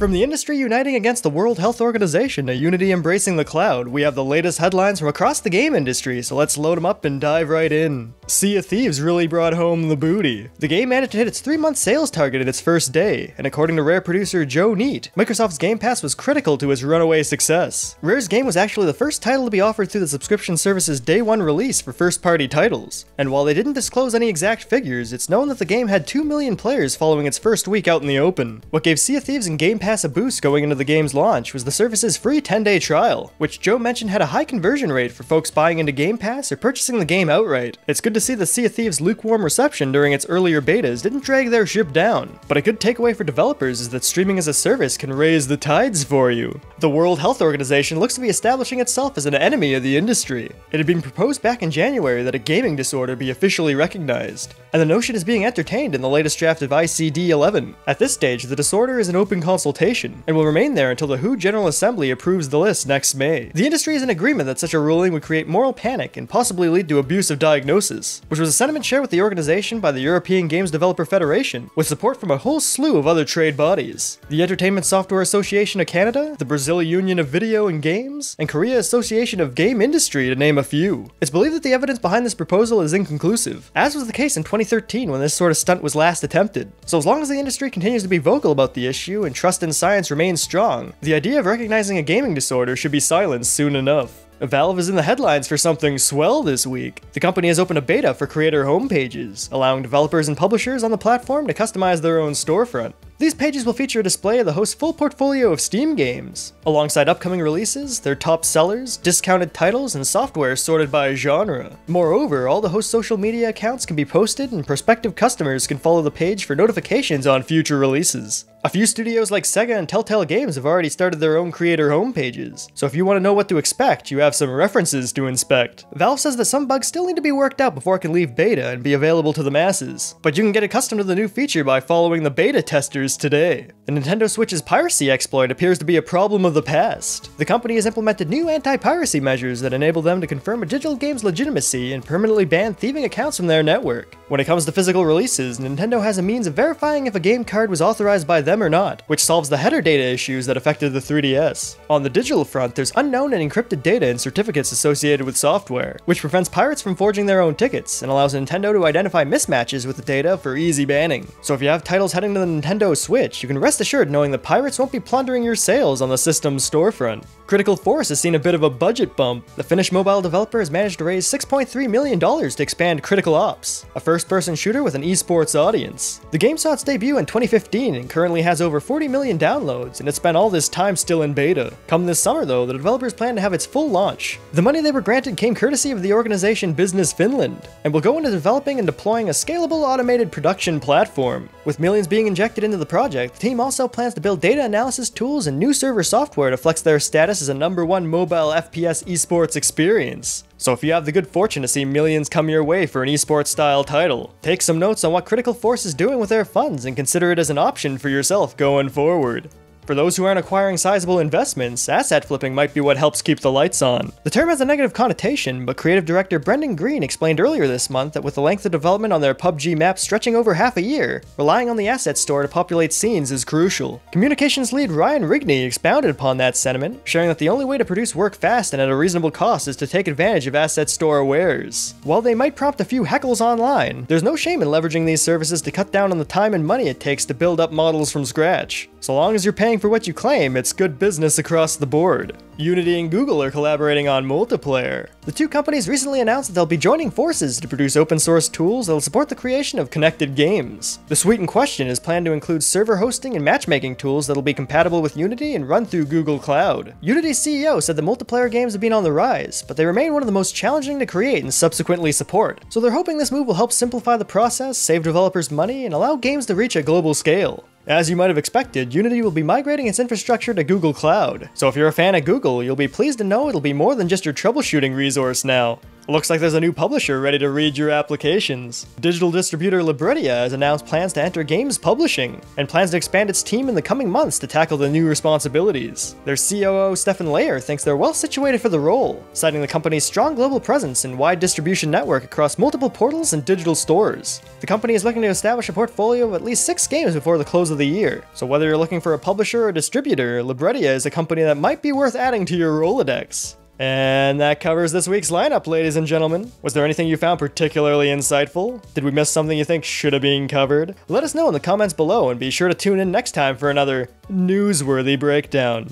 From the industry uniting against the World Health Organization to Unity embracing the cloud, we have the latest headlines from across the game industry, so let's load them up and dive right in. Sea of Thieves really brought home the booty. The game managed to hit its 3-month sales target in its first day, and according to Rare producer Joe Neat, Microsoft's Game Pass was critical to its runaway success. Rare's game was actually the first title to be offered through the subscription service's day one release for first-party titles, and while they didn't disclose any exact figures, it's known that the game had 2 million players following its first week out in the open. What gave Sea of Thieves and Game Pass a boost going into the game's launch was the service's free 10-day trial, which Joe mentioned had a high conversion rate for folks buying into Game Pass or purchasing the game outright. It's good to see the Sea of Thieves' lukewarm reception during its earlier betas didn't drag their ship down, but a good takeaway for developers is that streaming as a service can raise the tides for you. The World Health Organization looks to be establishing itself as an enemy of the industry. It had been proposed back in January that a gaming disorder be officially recognized, and the notion is being entertained in the latest draft of ICD-11. At this stage, the disorder is an open consultation and will remain there until the WHO General Assembly approves the list next May. The industry is in agreement that such a ruling would create moral panic and possibly lead to abusive diagnosis, which was a sentiment shared with the organization by the European Games Developer Federation, with support from a whole slew of other trade bodies. The Entertainment Software Association of Canada, the Brazilian Union of Video and Games, and Korea Association of Game Industry, to name a few. It's believed that the evidence behind this proposal is inconclusive, as was the case in 2013 when this sort of stunt was last attempted. So as long as the industry continues to be vocal about the issue and trust in science remains strong, the idea of recognizing a gaming disorder should be silenced soon enough. Valve is in the headlines for something swell this week. The company has opened a beta for creator homepages, allowing developers and publishers on the platform to customize their own storefront. These pages will feature a display of the host's full portfolio of Steam games, alongside upcoming releases, their top sellers, discounted titles, and software sorted by genre. Moreover, all the host's social media accounts can be posted, and prospective customers can follow the page for notifications on future releases. A few studios like Sega and Telltale Games have already started their own creator homepages, so if you want to know what to expect, you have some references to inspect. Valve says that some bugs still need to be worked out before it can leave beta and be available to the masses, but you can get accustomed to the new feature by following the beta testers today. The Nintendo Switch's piracy exploit appears to be a problem of the past. The company has implemented new anti-piracy measures that enable them to confirm a digital game's legitimacy and permanently ban thieving accounts from their network. When it comes to physical releases, Nintendo has a means of verifying if a game card was authorized by them or not, which solves the header data issues that affected the 3DS. On the digital front, there's unknown and encrypted data and certificates associated with software, which prevents pirates from forging their own tickets and allows Nintendo to identify mismatches with the data for easy banning. So if you have titles heading to the Nintendo Switch, you can rest assured knowing the pirates won't be plundering your sales on the system's storefront. Critical Force has seen a bit of a budget bump. The Finnish mobile developer has managed to raise $6.3 million to expand Critical Ops, a first-person shooter with an esports audience. The game saw its debut in 2015 and currently has over 40 million downloads, and it spent all this time still in beta. Come this summer though, the developers plan to have its full launch. The money they were granted came courtesy of the organization Business Finland, and will go into developing and deploying a scalable automated production platform. With millions being injected into the project, the team also plans to build data analysis tools and new server software to flex their status as a #1 mobile FPS esports experience. So if you have the good fortune to see millions come your way for an esports style title, take some notes on what Critical Force is doing with their funds and consider it as an option for yourself going forward. For those who aren't acquiring sizable investments, asset flipping might be what helps keep the lights on. The term has a negative connotation, but creative director Brendan Green explained earlier this month that with the length of development on their PUBG map stretching over half a year, relying on the asset store to populate scenes is crucial. Communications lead Ryan Rigney expounded upon that sentiment, sharing that the only way to produce work fast and at a reasonable cost is to take advantage of asset store wares. While they might prompt a few heckles online, there's no shame in leveraging these services to cut down on the time and money it takes to build up models from scratch. So long as you're paying for what you claim, it's good business across the board. Unity and Google are collaborating on multiplayer. The two companies recently announced that they'll be joining forces to produce open source tools that'll support the creation of connected games. The suite in question is planned to include server hosting and matchmaking tools that'll be compatible with Unity and run through Google Cloud. Unity's CEO said the multiplayer games have been on the rise, but they remain one of the most challenging to create and subsequently support. So they're hoping this move will help simplify the process, save developers money, and allow games to reach a global scale. As you might have expected, Unity will be migrating its infrastructure to Google Cloud, so if you're a fan of Google, you'll be pleased to know it'll be more than just your troubleshooting resource now. Looks like there's a new publisher ready to read your applications. Digital distributor Libretia has announced plans to enter games publishing, and plans to expand its team in the coming months to tackle the new responsibilities. Their COO, Stefan Lair, thinks they're well situated for the role, citing the company's strong global presence and wide distribution network across multiple portals and digital stores. The company is looking to establish a portfolio of at least 6 games before the close of the year, so whether you're looking for a publisher or distributor, Libretia is a company that might be worth adding to your Rolodex. And that covers this week's lineup, ladies and gentlemen. Was there anything you found particularly insightful? Did we miss something you think should have been covered? Let us know in the comments below, and be sure to tune in next time for another newsworthy breakdown.